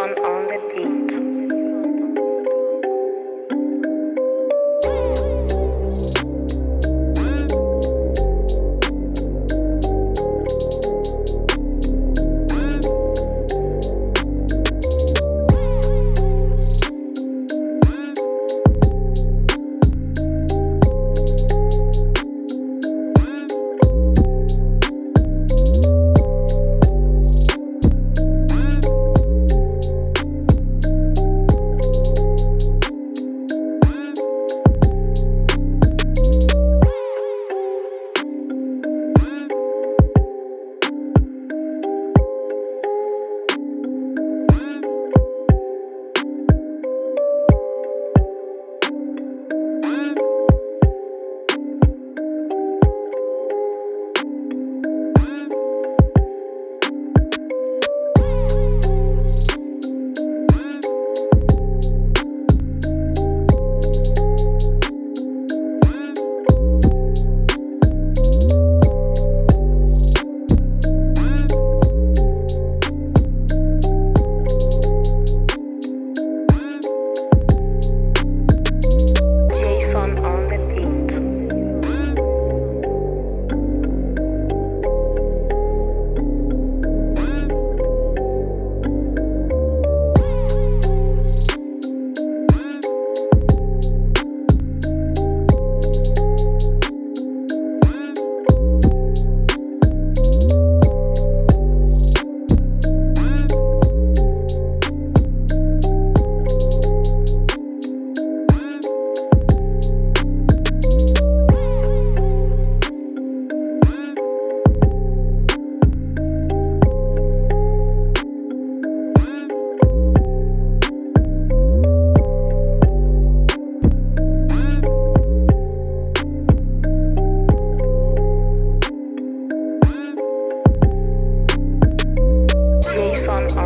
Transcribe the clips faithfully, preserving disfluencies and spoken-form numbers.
Jason on the beat.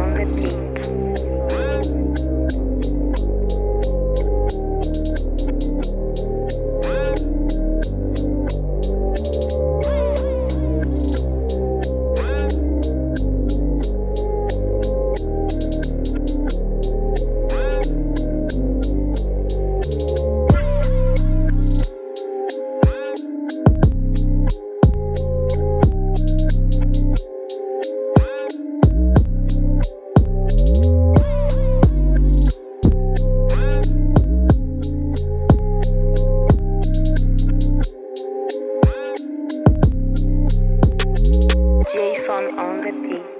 On the beat. Jason on the beat.